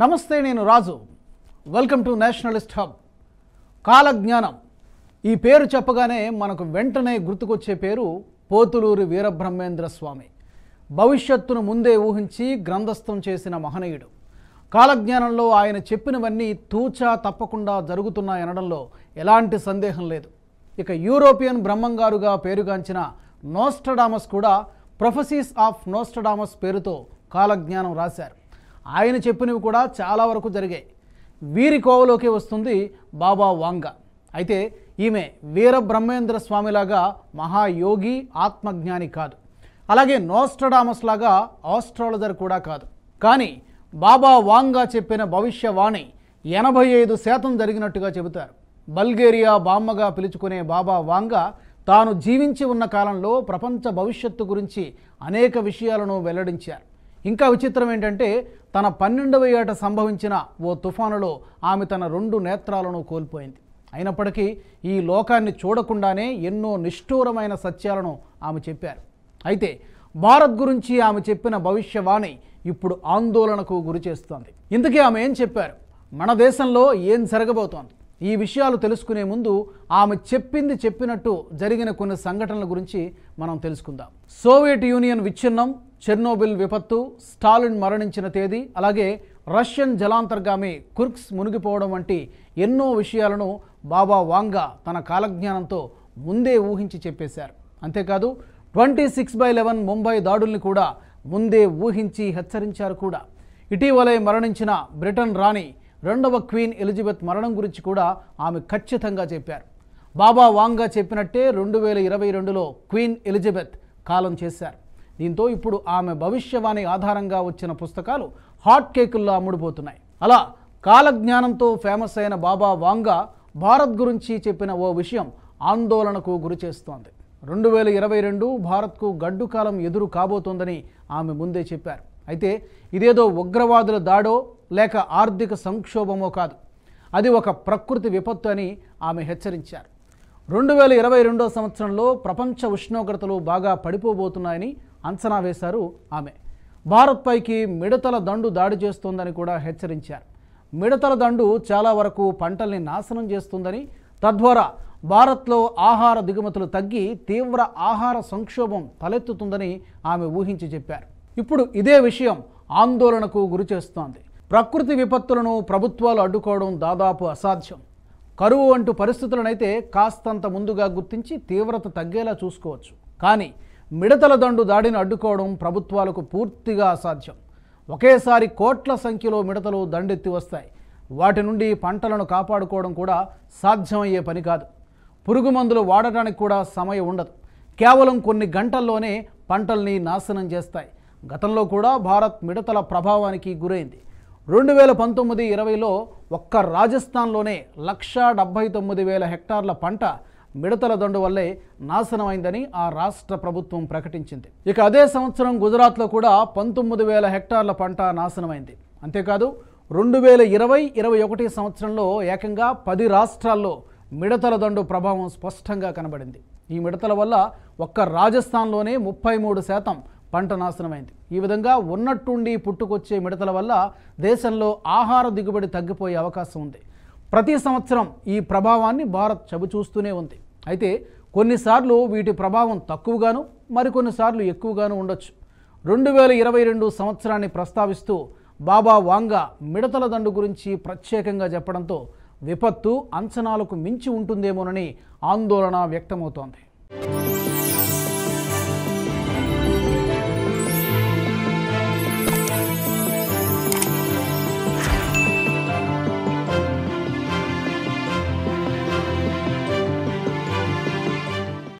నమస్తే, నేను Raju. Welcome to nationalist hub. కాలజ్ఞానం ఈ పేరు చెప్పగానే మనకు వెంటనే గుర్తుకొచ్చే పేరు పోతులూరి వీరబ్రహ్మేంద్ర స్వామి. భవిష్యత్తును ముందే ఊహించి గ్రంథస్థం చేసిన మహనీయుడు. కాలజ్ఞానంలో ఆయన చెప్పినవన్నీ తూచా తప్పకుండా జరుగుతున్నాయనడంలో ఎలాంటి సందేహం లేదు. ఇక యూరోపియన్ బ్రహ్మంగారుగా పేరుగాంచిన నోస్ట్రడామస్ కూడా ప్రొఫెసీస్ ఆఫ్ నోస్ట్రడామస్ పేరుతో కాలజ్ఞానం రాశారు. ఆయన చెప్పినవి కూడా చాలా వరకు జరిగాయి. వీరి కోవలోకి వస్తుంది బాబా వాంగ. అయితే ఈమె వీరబ్రహ్మేంద్ర స్వామిలాగా మహాయోగి, ఆత్మజ్ఞాని కాదు. అలాగే నోస్ట్రడామస్ లాగా ఆస్ట్రాలజర్ కూడా కాదు. కానీ బాబా వాంగా చెప్పిన భవిష్యవాణి 85% జరిగినట్టుగా చెబుతారు. బల్గేరియా బామ్మగా పిలుచుకునే బాబా వాంగా తాను జీవించి ఉన్న కాలంలో ప్రపంచ భవిష్యత్తు గురించి అనేక విషయాలను వెల్లడించారు. ఇంకా విచిత్రం ఏంటంటే, తన 12వ ఏట సంభవించిన ఓ తుఫానులో ఆమె తన 2 నేత్రాలను కోల్పోయింది. అయినప్పటికీ ఈ లోకాన్ని చూడకుండానే ఎన్నో నిష్ఠూరమైన సత్యాలను ఆమె చెప్పారు. అయితే భారత్ గురించి ఆమె చెప్పిన భవిష్యవాణి ఇప్పుడు ఆందోళనకు గురి చేస్తోంది. ఇంతకీ ఆమె ఏం చెప్పారు? మన దేశంలో ఏం జరగబోతోంది? ఈ విషయాలు తెలుసుకునే ముందు ఆమె చెప్పింది చెప్పినట్టు జరిగిన కొన్ని సంఘటనల గురించి మనం తెలుసుకుందాం. సోవియట్ యూనియన్ విచ్ఛిన్నం, చెర్నోబిల్ విపత్తు, స్టాలిన్ మరణించిన తేదీ, అలాగే రష్యన్ జలాంతర్గామి కుర్స్క్ మునిగిపోవడం వంటి ఎన్నో విషయాలను బాబా వాంగా తన కాలజ్ఞానంతో ముందే ఊహించి చెప్పేశారు. అంతేకాదు 26/11 ముంబై దాడుల్ని కూడా ముందే ఊహించి హెచ్చరించారు కూడా. ఇటీవలే మరణించిన బ్రిటన్ రాణి 2వ క్వీన్ ఎలిజబెత్ మరణం గురించి కూడా ఆమె ఖచ్చితంగా చెప్పారు. బాబా వాంగా చెప్పినట్టే 2022లో క్వీన్ ఎలిజబెత్ కాలం చేశారు. దీంతో ఇప్పుడు ఆమె భవిష్యవాణి ఆధారంగా వచ్చిన పుస్తకాలు హాట్ కేకుల్లో అమ్ముడుపోతున్నాయి. అలా కాలజ్ఞానంతో ఫేమస్ అయిన బాబా వాంగా భారత్ గురించి చెప్పిన ఓ విషయం ఆందోళనకు గురి చేస్తోంది. 2022 భారత్కు గడ్డు కాలం ఎదురు కాబోతోందని ఆమె ముందే చెప్పారు. అయితే ఇదేదో ఉగ్రవాదుల దాడో లేక ఆర్థిక సంక్షోభమో కాదు, అది ఒక ప్రకృతి విపత్తు అని ఆమె హెచ్చరించారు. 2022వ సంవత్సరంలో ప్రపంచ ఉష్ణోగ్రతలు బాగా పడిపోబోతున్నాయని అంచనా వేశారు ఆమె. భారత్పైకి మిడతల దండు దాడి చేస్తుందని కూడా హెచ్చరించారు. మిడతల దండు చాలా వరకు పంటల్ని నాశనం చేస్తుందని, తద్వారా భారత్లో ఆహార దిగుమతులు తగ్గి తీవ్ర ఆహార సంక్షోభం తలెత్తుతుందని ఆమె ఊహించి చెప్పారు. ఇప్పుడు ఇదే విషయం ఆందోళనకు గురి చేస్తోంది. ప్రకృతి విపత్తులను ప్రభుత్వాలు అడ్డుకోవడం దాదాపు అసాధ్యం. కరువు వంటి పరిస్థితులనైతే కాస్తంత ముందుగా గుర్తించి తీవ్రత తగ్గేలా చూసుకోవచ్చు. కానీ మిడతల దండు దాడిని అడ్డుకోవడం ప్రభుత్వాలకు పూర్తిగా అసాధ్యం. ఒకేసారి కోట్ల సంఖ్యలో మిడతలు దండెత్తి వస్తాయి. వాటి నుండి పంటలను కాపాడుకోవడం కూడా సాధ్యమయ్యే పని కాదు. పురుగు మందులు వాడడానికి కూడా సమయం ఉండదు. కేవలం కొన్ని గంటల్లోనే పంటల్ని నాశనం చేస్తాయి. గతంలో కూడా భారత్ మిడతల ప్రభావానికి గురైంది. 2019-20లో ఒక్క రాజస్థాన్లోనే 1,79,000 హెక్టార్ల పంట మిడతల దండు వల్లే నాశనమైందని ఆ రాష్ట్ర ప్రభుత్వం ప్రకటించింది. ఇక అదే సంవత్సరం గుజరాత్లో కూడా 19,000 హెక్టార్ల పంట నాశనమైంది. అంతేకాదు 2020-21 సంవత్సరంలో ఏకంగా 10 రాష్ట్రాల్లో మిడతల దండు ప్రభావం స్పష్టంగా కనబడింది. ఈ మిడతల వల్ల ఒక్క రాజస్థాన్లోనే 33% పంట నాశనమైంది. ఈ విధంగా ఉన్నట్టుండి పుట్టుకొచ్చే మిడతల వల్ల దేశంలో ఆహార దిగుబడి తగ్గిపోయే అవకాశం ఉంది. ప్రతి సంవత్సరం ఈ ప్రభావాన్ని భారత్ చవిచూస్తూనే ఉంది. అయితే కొన్నిసార్లు వీటి ప్రభావం తక్కువగాను, మరికొన్నిసార్లు ఎక్కువగాను ఉండొచ్చు. 2022 సంవత్సరాన్ని ప్రస్తావిస్తూ బాబా వాంగా మిడతల దండు గురించి ప్రత్యేకంగా చెప్పడంతో విపత్తు అంచనాలకు మించి ఉంటుందేమోనని ఆందోళన వ్యక్తమవుతోంది.